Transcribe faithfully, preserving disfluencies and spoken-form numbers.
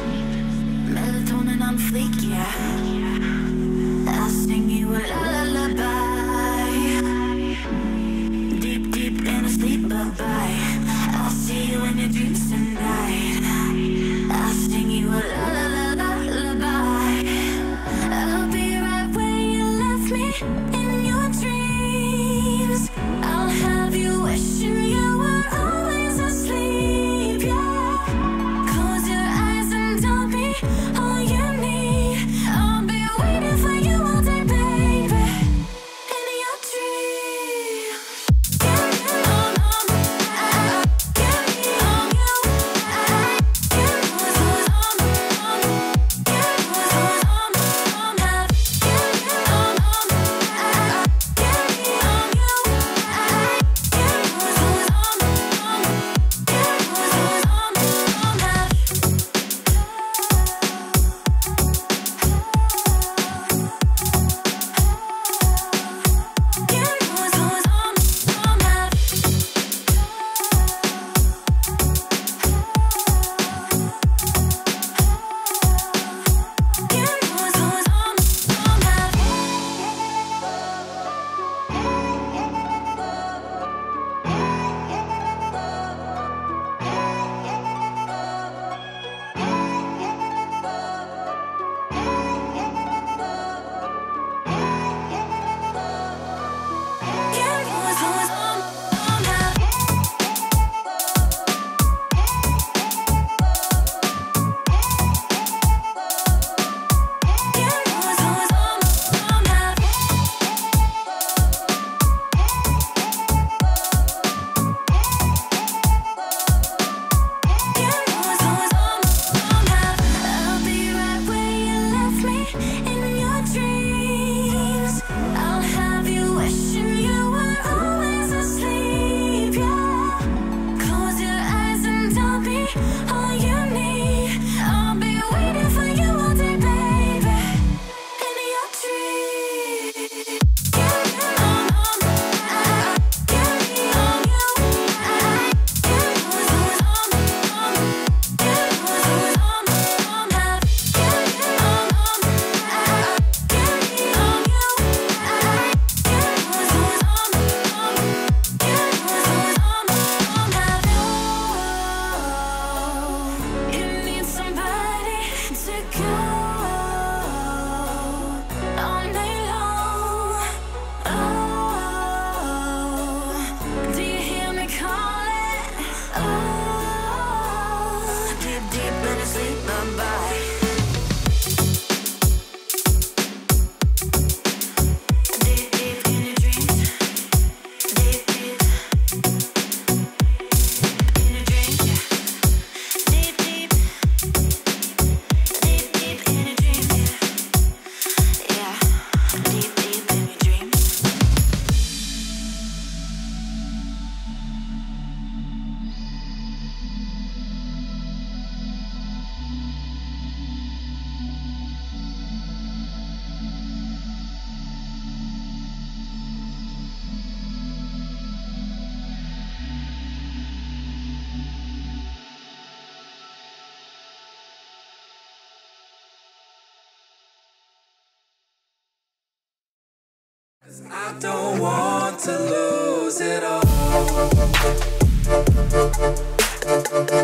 Melatonin on fleek, yeah. I'll sing you a lullaby, deep, deep in a sleep lullaby. I'll see you in your dreams tonight. I'll sing you a lullaby. I'll be right where you left me in your dreams. I'll have you wishing you were always asleep, yeah. Close your eyes and don't be all you need. I'll be waiting for you all day, baby, in your dreams. Give me all on, give me all you, give me what's on, give me what's on, give me all on, give me all you, give me what's on, give me what's on, give me what's on, on. Give me what's on, on that. Give me what's on, on that. Give me what's on, on that. Give me what's on, on that. I'll be right where you left me in your dreams. I'll have you wishing you were always asleep, yeah. Close your eyes and don't be all you need. I'll be waiting for you all day, baby, in your dreams. Give me all, all, all. Give me all you, all. Give me what's on, on. Give me what's on, on that. Give me all, all, all. Give me all you, all. Give me what's on, on. Give me what's on, on that. Oh, you need somebody to go all day long. Oh, do you hear me calling? Oh, deep, deep in the sleep, bye-bye. Deep, deep in your dreams. Deep, deep in your dreams. Deep, deep, deep, deep in your dreams. Yeah, deep, deep in your dreams. I don't want to lose it all.